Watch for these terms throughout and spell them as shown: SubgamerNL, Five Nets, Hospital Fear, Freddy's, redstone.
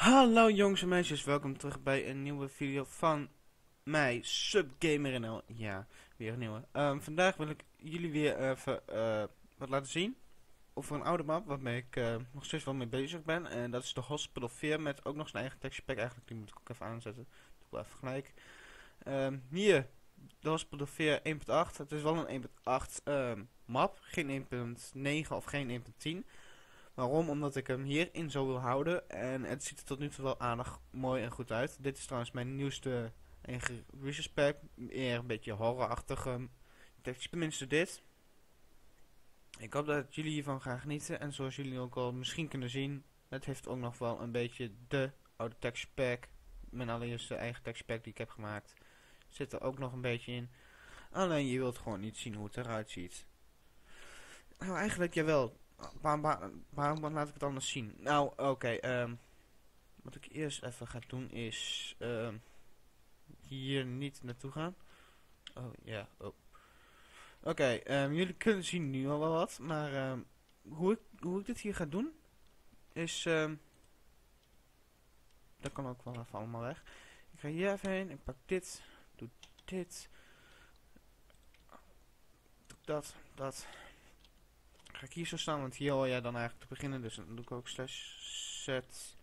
Hallo jongens en meisjes, welkom terug bij een nieuwe video van mij, SubgamerNL. Ja, weer een nieuwe. Vandaag wil ik jullie weer even wat laten zien over een oude map waarmee ik nog steeds wel mee bezig ben. En dat is de Hospital Fear met ook nog zijn eigen texturepack eigenlijk. Die moet ik ook even aanzetten. Doe ik wel even gelijk. Hier, de Hospital Fear 1.8. Het is wel een 1.8 map, geen 1.9 of geen 1.10. Waarom? Omdat ik hem hierin zo wil houden. En het ziet er tot nu toe wel aardig mooi en goed uit. Dit is trouwens mijn nieuwste eigen resource pack. Eer een beetje horrorachtige tekst. Tenminste dit. Ik hoop dat jullie hiervan gaan genieten. En zoals jullie ook al misschien kunnen zien, het heeft ook nog wel een beetje de oude textpack. Mijn allereerste eigen textpack die ik heb gemaakt. Zit er ook nog een beetje in. Alleen je wilt gewoon niet zien hoe het eruit ziet. Nou eigenlijk jawel. Waarom laat ik het anders zien? Nou, oké. Wat ik eerst even ga doen is hier niet naartoe gaan. Oh ja, oh. Oké, jullie kunnen zien nu al wel wat, maar hoe ik dit hier ga doen is dat kan ook wel even allemaal weg. Ik ga hier even heen, ik pak dit, doe dit, doe dat, dat. Ga ik hier zo staan, want hier hoor jij dan eigenlijk te beginnen, dus dan doe ik ook slash set,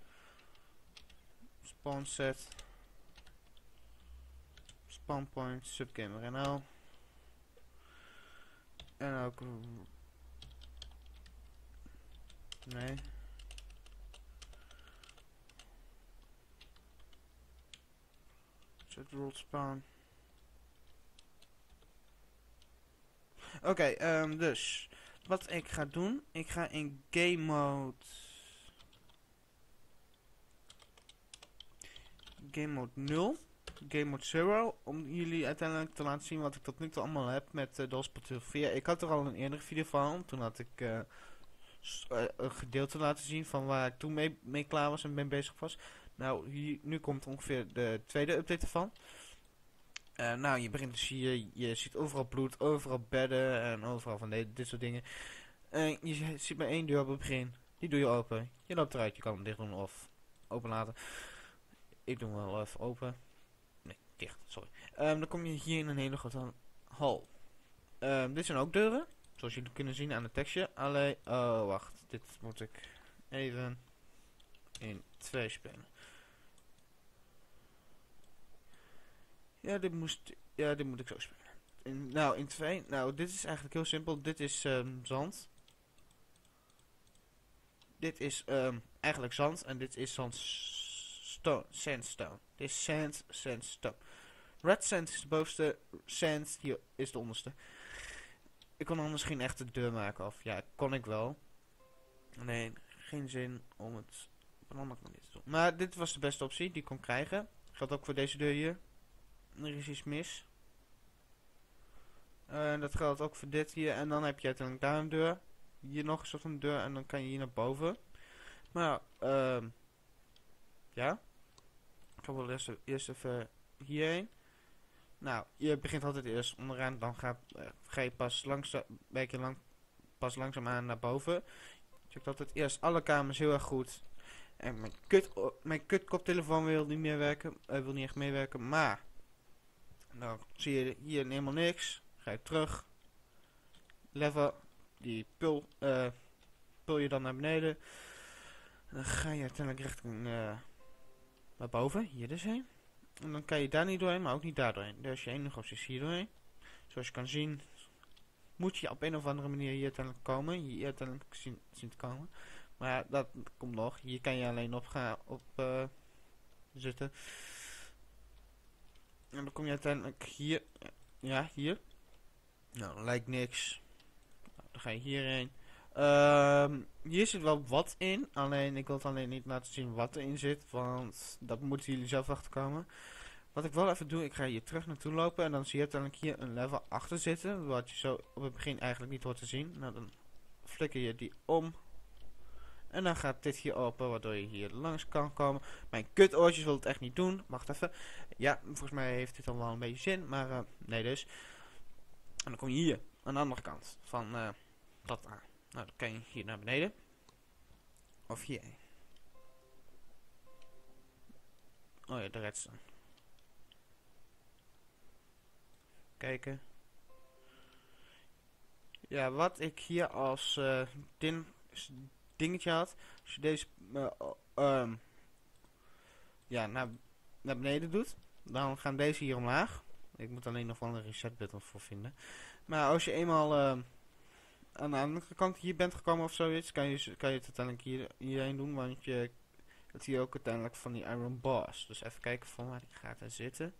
spawn set, spawn point, SubgamerNL en ook nee set world spawn. Oké, dus wat ik ga doen, ik ga in game mode. Game mode 0. Game mode 0. Om jullie uiteindelijk te laten zien wat ik tot nu toe allemaal heb met de Hospital Fear. Ik had er al een eerdere video van. Toen had ik een gedeelte laten zien van waar ik toen mee klaar was en mee bezig was. Nou, hier, nu komt ongeveer de tweede update ervan. Nou, je begint dus hier, je ziet overal bloed, overal bedden en overal van dit soort dingen. En je ziet maar één deur op het begin, die doe je open. Je loopt eruit, je kan hem dicht doen of open laten. Ik doe hem wel even open. Nee, dicht, sorry. Dan kom je hier in een hele grote hal. Dit zijn ook deuren, zoals jullie kunnen zien aan het tekstje. Alleen, oh wacht, dit moet ik even in 2 spelen. Ja, dit moet ik zo spelen. Nou, in 2. Nou, dit is eigenlijk heel simpel. Dit is zand. Dit is eigenlijk zand. En dit is sandstone. Sandstone. Dit is sand, sandstone. Red sand is de bovenste. Sand hier is de onderste. Ik kon anders geen echte deur maken. Of ja, kon ik wel. Nee, geen zin om het op een andere manier te doen. Maar dit was de beste optie die ik kon krijgen. Geldt ook voor deze deur hier. Er is iets mis. Dat geldt ook voor dit hier. En dan heb je uiteindelijk daar een deur. Hier nog een soort van deur. En dan kan je hier naar boven. Maar ja. Ik ga wel eerst even hierheen. Nou, je begint altijd eerst onderaan. Dan ga je pas langzaamaan naar boven. Check altijd eerst alle kamers heel erg goed. En mijn kut koptelefoon wil niet meer werken. Wil niet echt meewerken. Maar nou, zie je hier helemaal niks. Ga je terug. Level. Die pul je dan naar beneden. Dan ga je uiteindelijk richting naar boven. Hier dus heen. En dan kan je daar niet doorheen, maar ook niet daar doorheen. Dus je enige optie is hier doorheen. Zoals je kan zien, moet je op een of andere manier hier uiteindelijk komen. Hier uiteindelijk zien te komen. Maar dat komt nog. Hier kan je alleen op zitten. En dan kom je uiteindelijk hier. Ja, hier. Nou, lijkt niks. Nou, dan ga je hierheen. Hier zit wel wat in. Alleen, ik wil het alleen niet laten zien wat erin zit. Want dat moeten jullie zelf achterkomen. Wat ik wel even doe, ik ga hier terug naartoe lopen. En dan zie je uiteindelijk hier een level achter zitten. Wat je zo op het begin eigenlijk niet hoort te zien. Nou, dan flikker je die om. En dan gaat dit hier open, waardoor je hier langs kan komen. Mijn kutoortjes wil het echt niet doen. Wacht even. Ja, volgens mij heeft dit al wel een beetje zin. Maar nee dus. En dan kom je hier, aan de andere kant van dat aan. Nou, dan kan je hier naar beneden. Of hier. Oh ja, de redstone. Kijken. Ja, wat ik hier als dingetje had. Als je deze naar beneden doet. Dan gaan deze hier omlaag. Ik moet alleen nog wel een reset button voor vinden. Maar als je eenmaal aan de andere kant hier bent gekomen of zoiets. Kan je het uiteindelijk hierheen doen. Want je hebt hier ook uiteindelijk van die iron bars. Dus even kijken van waar die gaat er zitten.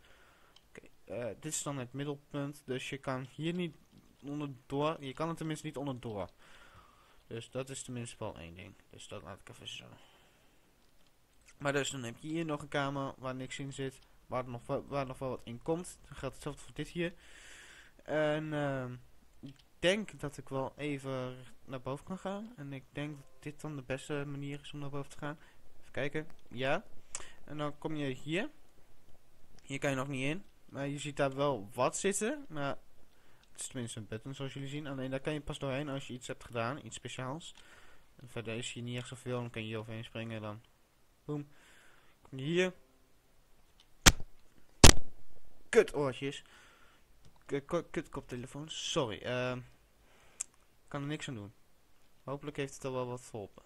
Okay, dit is dan het middelpunt. Dus je kan hier niet onderdoor. Je kan het tenminste niet onderdoor. Dus dat is tenminste wel één ding. Dus dat laat ik even zo. Maar dus dan heb je hier nog een kamer waar niks in zit. Waar nog wel wat in komt. Dan geldt hetzelfde voor dit hier. En ik denk dat ik wel even naar boven kan gaan. En ik denk dat dit dan de beste manier is om naar boven te gaan. Even kijken. Ja. En dan kom je hier. Hier kan je nog niet in. Maar je ziet daar wel wat zitten. Maar het is tenminste een button zoals jullie zien. Alleen daar kan je pas doorheen als je iets hebt gedaan. Iets speciaals. En verder is hier niet echt zoveel. Dan kan je hier overheen springen. Dan boom. Kom je hier. Kut oortjes. Kut koptelefoon. Sorry. Kan er niks aan doen. Hopelijk heeft het al wel wat geholpen.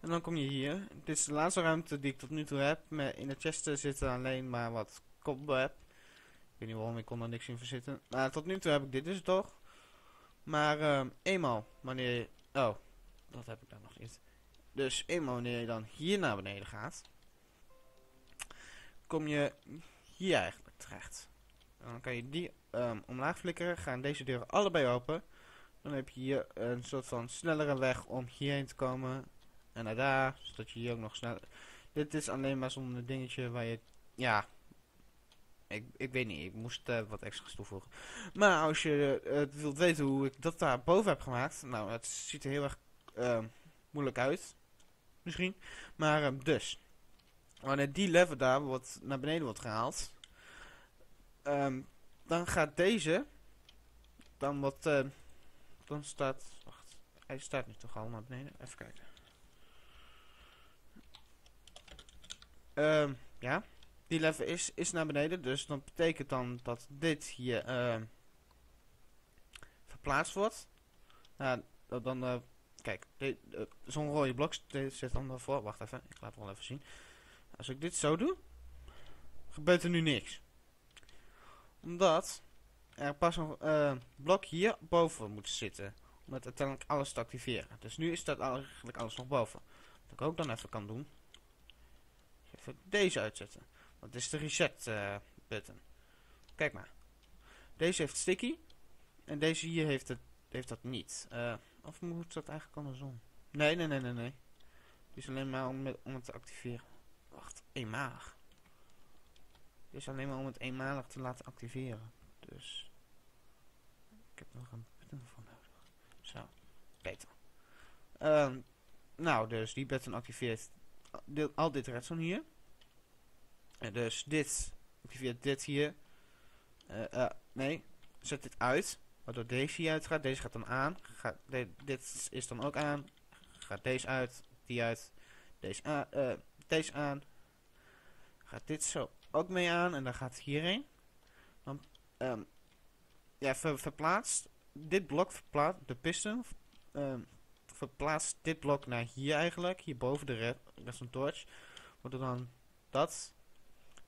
En dan kom je hier. Dit is de laatste ruimte die ik tot nu toe heb. In de chest zitten alleen maar wat cobweb. Ik weet niet waarom, ik kon daar niks in verzitten. Nou, tot nu toe heb ik dit dus toch. Maar eenmaal wanneer je... Oh, dat heb ik daar nog niet. Dus eenmaal wanneer je dan hier naar beneden gaat. Kom je hier eigenlijk terecht. En dan kan je die omlaag flikkeren. Gaan deze deuren allebei open. Dan heb je hier een soort van snellere weg om hierheen te komen. En naar daar. Zodat je hier ook nog sneller... Dit is alleen maar zo'n dingetje waar je... Ja. Ik weet niet. Ik moest wat extra's toevoegen. Maar als je wilt weten hoe ik dat daar boven heb gemaakt. Nou, het ziet er heel erg moeilijk uit. Misschien. Maar dus. Wanneer die lever daar wordt naar beneden wordt gehaald. Dan gaat deze. Dan wat. Dan staat. Wacht. Hij staat nu toch al naar beneden. Even kijken. Ja. Die lever is naar beneden. Dus dat betekent dan dat dit hier. Verplaatst wordt. Nou, dan. Kijk. Zo'n rode blok zit dan daarvoor. Wacht even. Ik laat het wel even zien. Als ik dit zo doe. Gebeurt er nu niks. Omdat er pas een blok hier boven moet zitten. Om het uiteindelijk alles te activeren. Dus nu staat eigenlijk alles nog boven. Wat ik ook dan even kan doen. Even deze uitzetten. Want dit is de reset button. Kijk maar. Deze heeft sticky. En deze hier heeft dat niet. Of moet dat eigenlijk andersom? Nee. Het is alleen maar om het te activeren. Wacht, eenmalig. Het is alleen maar om het eenmalig te laten activeren. Dus. Ik heb nog een button voor nodig. Zo. Beter. Nou, dus die button activeert al dit redstone hier. En dus dit activeert dit hier. Nee. Zet dit uit. Waardoor deze hier uit gaat. Deze gaat dan aan. Dit is dan ook aan. Gaat deze uit. Die uit. Deze aan. Deze aan. Gaat dit zo ook mee aan en dan gaat het hierheen. Dan verplaatst dit blok, de piston verplaatst dit blok naar hier eigenlijk, hier boven de redstone torch, waardoor dan dat,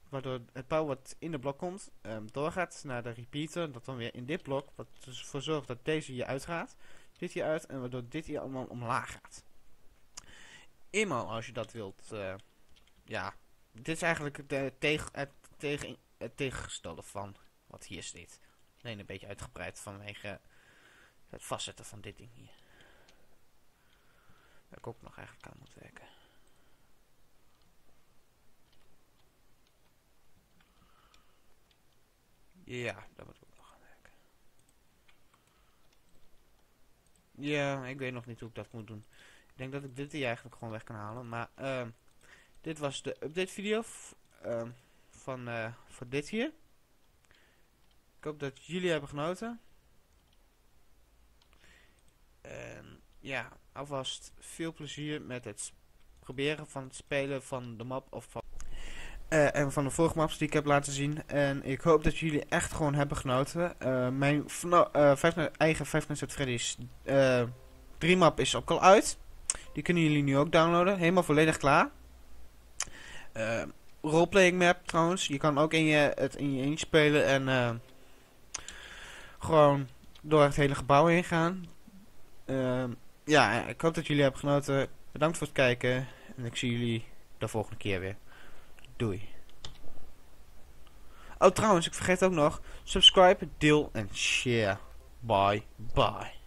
waardoor het power wat in de blok komt doorgaat naar de repeater, dat dan weer in dit blok, wat ervoor zorgt dat deze hier uitgaat, dit hier uit en waardoor dit hier allemaal omlaag gaat. Eenmaal als je dat wilt, dit is eigenlijk het tegengestelde van wat hier zit. Alleen een beetje uitgebreid vanwege het vastzetten van dit ding hier. Waar ik ook nog eigenlijk aan moet werken. Ja, daar moet ik ook nog aan werken. Ja, ik weet nog niet hoe ik dat moet doen. Ik denk dat ik dit hier eigenlijk gewoon weg kan halen. Maar dit was de update video van dit hier. Ik hoop dat jullie hebben genoten. En ja, alvast veel plezier met het proberen van het spelen van de map. en van de vorige maps die ik heb laten zien. En ik hoop dat jullie echt gewoon hebben genoten. Mijn eigen Five Nets Freddy's 3 map is ook al uit. Die kunnen jullie nu ook downloaden. Helemaal volledig klaar. Roleplaying map trouwens. Je kan ook in je eentje spelen. En gewoon door het hele gebouw heen gaan. Ja, ik hoop dat jullie hebben genoten. Bedankt voor het kijken. En ik zie jullie de volgende keer weer. Doei. Oh, trouwens, ik vergeet ook nog. Subscribe, deel en share. Bye, bye.